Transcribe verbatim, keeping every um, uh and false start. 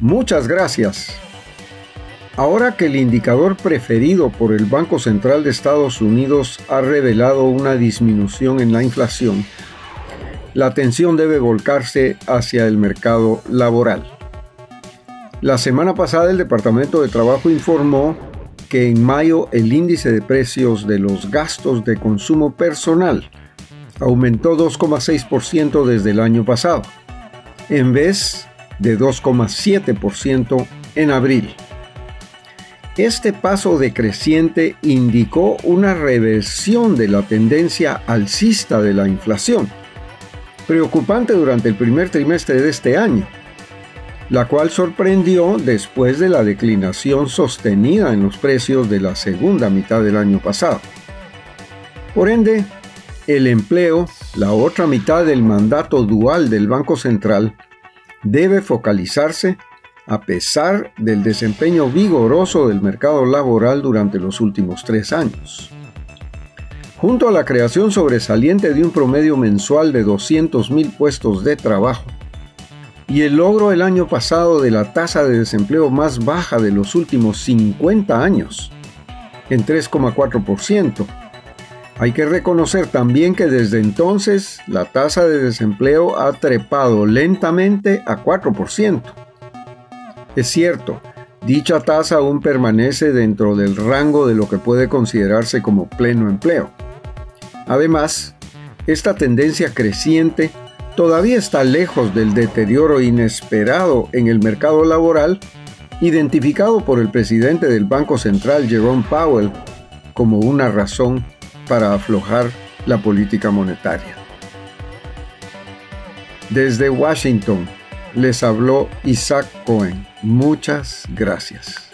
Muchas gracias. Ahora que el indicador preferido por el Banco Central de Estados Unidos ha revelado una disminución en la inflación, la atención debe volcarse hacia el mercado laboral. La semana pasada el Departamento de Trabajo informó que en mayo el índice de precios de los gastos de consumo personal aumentó dos coma seis por ciento desde el año pasado, en vez de dos coma siete por ciento en abril. Este paso decreciente indicó una reversión de la tendencia alcista de la inflación, preocupante durante el primer trimestre de este año, la cual sorprendió después de la declinación sostenida en los precios de la segunda mitad del año pasado. Por ende, el empleo, la otra mitad del mandato dual del Banco Central, debe focalizarse a pesar del desempeño vigoroso del mercado laboral durante los últimos tres años. Junto a la creación sobresaliente de un promedio mensual de doscientos mil puestos de trabajo y el logro el año pasado de la tasa de desempleo más baja de los últimos cincuenta años, en tres coma cuatro por ciento, hay que reconocer también que desde entonces la tasa de desempleo ha trepado lentamente a cuatro por ciento. Es cierto, dicha tasa aún permanece dentro del rango de lo que puede considerarse como pleno empleo. Además, esta tendencia creciente todavía está lejos del deterioro inesperado en el mercado laboral, identificado por el presidente del Banco Central, Jerome Powell, como una razón para aflojar la política monetaria. Desde Washington, les habló Isaac Cohen. Muchas gracias.